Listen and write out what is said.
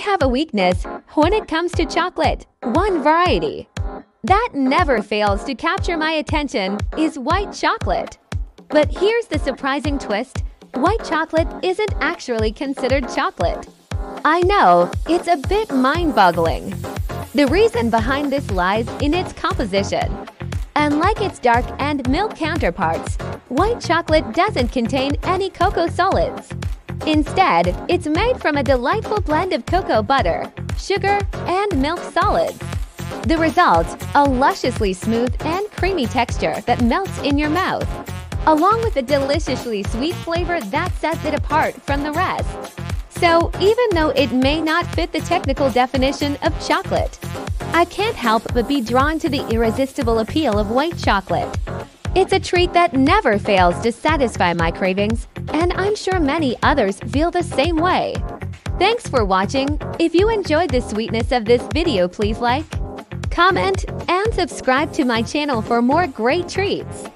have a weakness when it comes to chocolate. One variety that never fails to capture my attention is white chocolate. But here's the surprising twist. White chocolate isn't actually considered chocolate. I know, it's a bit mind-boggling. The reason behind this lies in its composition. Unlike its dark and milk counterparts, white chocolate doesn't contain any cocoa solids. Instead, it's made from a delightful blend of cocoa butter, sugar, and milk solids. The result, a lusciously smooth and creamy texture that melts in your mouth, along with a deliciously sweet flavor that sets it apart from the rest. So, even though it may not fit the technical definition of chocolate, I can't help but be drawn to the irresistible appeal of white chocolate. It's a treat that never fails to satisfy my cravings, and I'm sure many others feel the same way. Thanks for watching. If you enjoyed the sweetness of this video, please like, comment, and subscribe to my channel for more great treats.